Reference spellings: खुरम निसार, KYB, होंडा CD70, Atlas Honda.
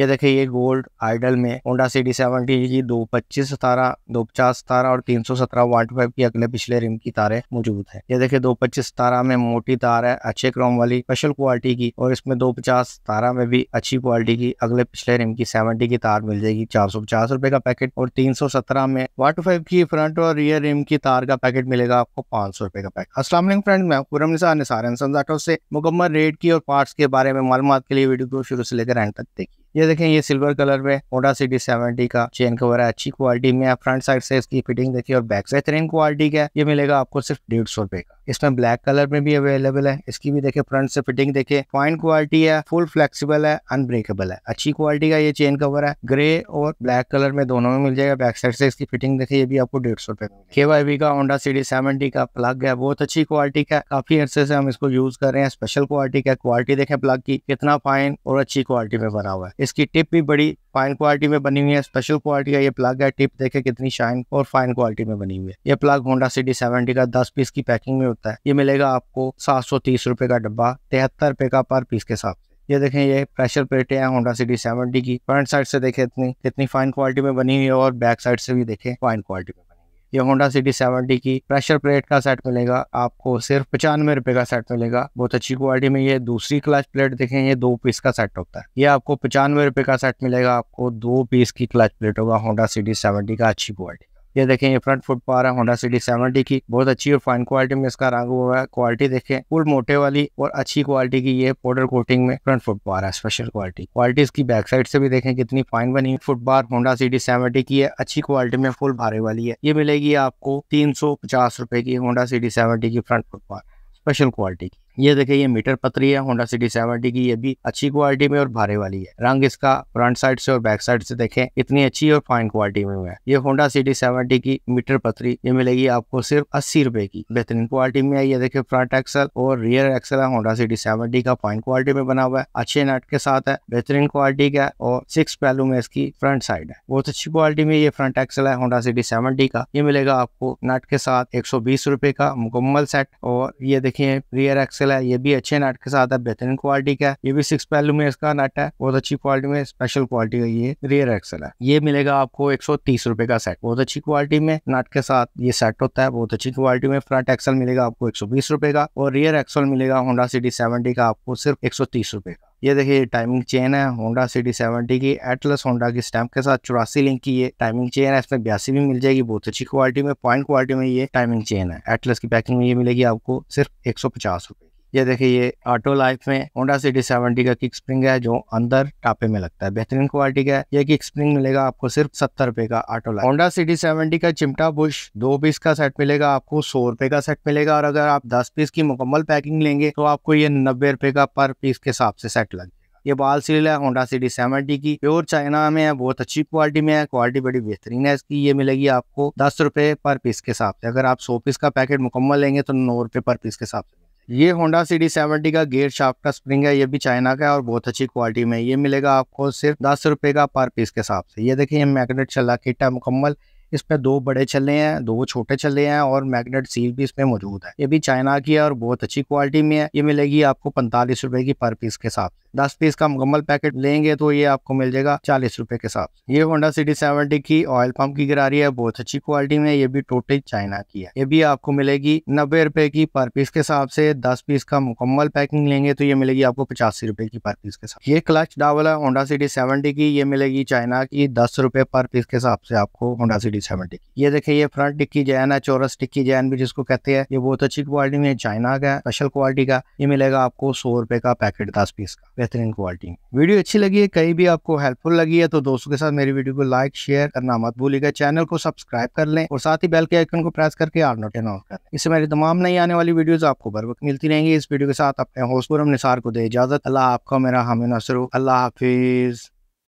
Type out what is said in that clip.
ये देखिए ये गोल्ड आइडल में होंडा CD70 की 225 17, 250 17 और 317 125 की अगले पिछले रिम की तारें मौजूद है। ये देखिए 225 17 में मोटी तार है अच्छे क्रोम वाली स्पेशल क्वालिटी की, और इसमें 250 17 में भी अच्छी क्वालिटी की अगले पिछले रिम की 70 की तार मिल जाएगी 450 रुपए का पैकेट, और 317 में 125 की फ्रंट और रियर रिम की तार का पैकेट मिलेगा आपको 500 रुपए का पैकेट। अस्सलाम वालेकुम फ्रेंड, मैं खुरम निसार निसार ऑटो से मुकम्मल रेट की और पार्ट्स के बारे में मालूमात के लिए वीडियो को शुरू से लेकर एंड तक देखिए। ये देखें ये सिल्वर कलर में होंडा CD70 का चेन कवर है अच्छी क्वालिटी में। फ्रंट साइड से इसकी फिटिंग देखिए और बैक साइड सेम क्वालिटी का, ये मिलेगा आपको सिर्फ 150 रुपए का। इसमें ब्लैक कलर में भी अवेलेबल है, इसकी भी देखे फ्रंट से फिटिंग देखे फाइन क्वालिटी है, फुल फ्लेक्सिबल है, अनब्रेकेबल है, अच्छी क्वालिटी का ये चेन कवर है। ग्रे और ब्लैक कलर में दोनों में मिल जाएगा। बैक साइड से इसकी फिटिंग देखे ये भी आपको 150 रुपए। KYB का होंडा CD70 का प्लग है बहुत अच्छी क्वालिटी का, काफी अरसे से हम इसको यूज कर रहे हैं, स्पेशल क्वालिटी का। क्वालिटी देखे प्लग की कितना फाइन और अच्छी क्वालिटी में बना हुआ है। इसकी टिप भी बड़ी फाइन क्वालिटी में बनी हुई है, स्पेशल क्वालिटी का ये प्लग है। टिप देखे कितनी शाइन और फाइन क्वालिटी में बनी हुई है। ये प्लग होंडा CD70 का 10 पीस की पैकिंग में होता है, ये मिलेगा आपको 730 रुपए का डब्बा 73 रुपए का पर पीस के हिसाब से। ये देखें ये प्रेशर प्लेटें हैं होंडा CD70 की, फ्रंट साइड से देखें कितनी फाइन क्वालिटी में बनी हुई है, और बैक साइड से भी देखें फाइन क्वालिटी में। ये होंडा CD70 की प्रेशर प्लेट का सेट मिलेगा आपको सिर्फ 95 रुपए का सेट मिलेगा, बहुत अच्छी क्वालिटी में। ये दूसरी क्लच प्लेट देखें ये 2 पीस का सेट होता है, ये आपको 95 रुपए का सेट मिलेगा, आपको 2 पीस की क्लच प्लेट होगा होंडा CD70 का अच्छी क्वालिटी। ये देखें ये फ्रंट फुट पार है होंडा CD70 की, बहुत अच्छी और फाइन क्वालिटी में इसका रंग हुआ है। क्वालिटी देखें फुल मोटे वाली और अच्छी क्वालिटी की, ये पाउडर कोटिंग में फ्रंट फुट पार है स्पेशल क्वालिटी। क्वालिटी इसकी बैक साइड से भी देखें कितनी फाइन बनी है। फुट पार होंडा CD70 की है अच्छी क्वालिटी में फुल भारे वाली है, ये मिलेगी आपको 350 रुपए की होंडा CD70 की फ्रंट फुट पार स्पेशल क्वालिटी की। ये देखें ये मीटर पतरी है होंडा CD70 की, ये भी अच्छी क्वालिटी में और भारे वाली है। रंग इसका फ्रंट साइड से और बैक साइड से देखें इतनी अच्छी और फाइन क्वालिटी में है। ये होंडा CD70 की मीटर पतरी, ये मिलेगी आपको सिर्फ 80 रुपए की, बेहतरीन क्वालिटी में है। ये देखें फ्रंट एक्सल और रियर एक्सल है होंडा CD70 का, फाइन क्वालिटी में बना हुआ है, अच्छे नट के साथ है, बेहतरीन क्वालिटी का, और 6 पहलू में इसकी फ्रंट साइड है, बहुत अच्छी क्वालिटी में। ये फ्रंट एक्सल है होंडा CD70 का, ये मिलेगा आपको नट के साथ 120 रुपए का मुकम्मल सेट। और ये देखिए रियर एक्सल है, ये भी अच्छे नट के साथ है, बेहतरीन क्वालिटी का, ये भी 6 पहलू में इसका नट है, बहुत अच्छी क्वालिटी में स्पेशल क्वालिटी का। ये रियर एक्सल है, ये मिलेगा आपको 130 रुपए का सेट, बहुत अच्छी क्वालिटी में नट के साथ ये सेट होता है, बहुत अच्छी क्वालिटी में। फ्रंट एक्सल मिलेगा आपको 120 रुपए का, और रियर एक्सल मिलेगा होंडा CD70 का आपको सिर्फ 130 रुपए का। ये देखिए टाइमिंग चेन है होंडा CD70 की, एटलस होंडा की स्टैम्प के साथ 84 लिंक की ये टाइमिंग चेन है, इसमें 82 भी मिल जाएगी, बहुत अच्छी क्वालिटी में, फाइन क्वालिटी में ये टाइमिंग चेन है। एटलस की पैकिंग में ये मिलेगी आपको सिर्फ 150 रुपए। ये देखिए ये ऑटो लाइफ में होंडा CD70 का किक स्प्रिंग है जो अंदर टापे में लगता है, बेहतरीन क्वालिटी का है, ये किक स्प्रिंग मिलेगा आपको सिर्फ 70 रुपए का। ऑटो लाइफ होंडा CD70 का चिमटा बुश 2 पीस का सेट मिलेगा आपको 100 रुपए का सेट मिलेगा, और अगर आप 10 पीस की मुकम्मल पैकिंग लेंगे तो आपको ये 90 रुपए का पर पीस के हिसाब से सेट लगे। ये बाल सील है होंडा CD70 की, प्योर चाइना में है, बहुत अच्छी क्वालिटी में है, क्वालिटी बड़ी बेहतरीन है इसकी, ये मिलेगी आपको 10 रुपए पर पीस के हिसाब से, अगर आप 100 पीस का पैकेट मुकम्मल लेंगे तो 9 रुपए पर पीस के हिसाब से। ये होंडा CD70 का गियर शाफ्ट का स्प्रिंग है, ये भी चाइना का है और बहुत अच्छी क्वालिटी में, ये मिलेगा आपको सिर्फ 10 रुपए का पर पीस के हिसाब से। ये देखिए ये मैग्नेट छल्ला किट है मुकम्मल, इसमें 2 बड़े छल्ले हैं, 2 छोटे छल्ले हैं, और मैग्नेट सील भी इसमें मौजूद है, ये भी चाइना की है और बहुत अच्छी क्वालिटी में है, ये मिलेगी आपको 45 रुपए की पर पीस के हिसाब से। 10 पीस का मुकम्मल पैकेट लेंगे तो ये आपको मिल जाएगा 40 रुपए के हिसाब से। ये होंडा CD70 की ऑयल पंप की गिरारी है, बहुत अच्छी क्वालिटी में, ये भी टोटल चाइना की है, ये भी आपको मिलेगी 90 रुपए की पर पीस के हिसाब से। 10 पीस का मुकम्मल पैकिंग लेंगे तो ये मिलेगी आपको 85 रुपए की पर पीस के साथ। ये क्लच डावल है होंडा CD70 की, ये मिलेगी चाइना की, 10 रुपए पर पीस के हिसाब से आपको होंडा CD70 की। ये देखिए ये फ्रंट टिक्की जैन है, चौरस टिक्की जैन भी जिसको कहते हैं, ये बहुत अच्छी क्वालिटी में, चाइना का स्पेशल क्वालिटी का, ये मिलेगा आपको 100 रुपए का पैकेट 10 पीस का, बेहतरीन क्वालिटी। वीडियो अच्छी लगी है कहीं भी आपको हेल्पफुल लगी है तो दोस्तों के साथ मेरी वीडियो को लाइक शेयर करना मत भूलिएगा, चैनल को सब्सक्राइब कर लें, और साथ ही बेल के आइकन को प्रेस करके ऑल नोट कर लें, इससे मेरी तमाम नई आने वाली वीडियोस आपको बर वक्त मिलती रहेंगी। इस वीडियो के साथ अपने होस्ट खुरम निसार को दे इजाजत, अल्लाह आपका मेरा हामी नसर, अल्लाह हाफिज।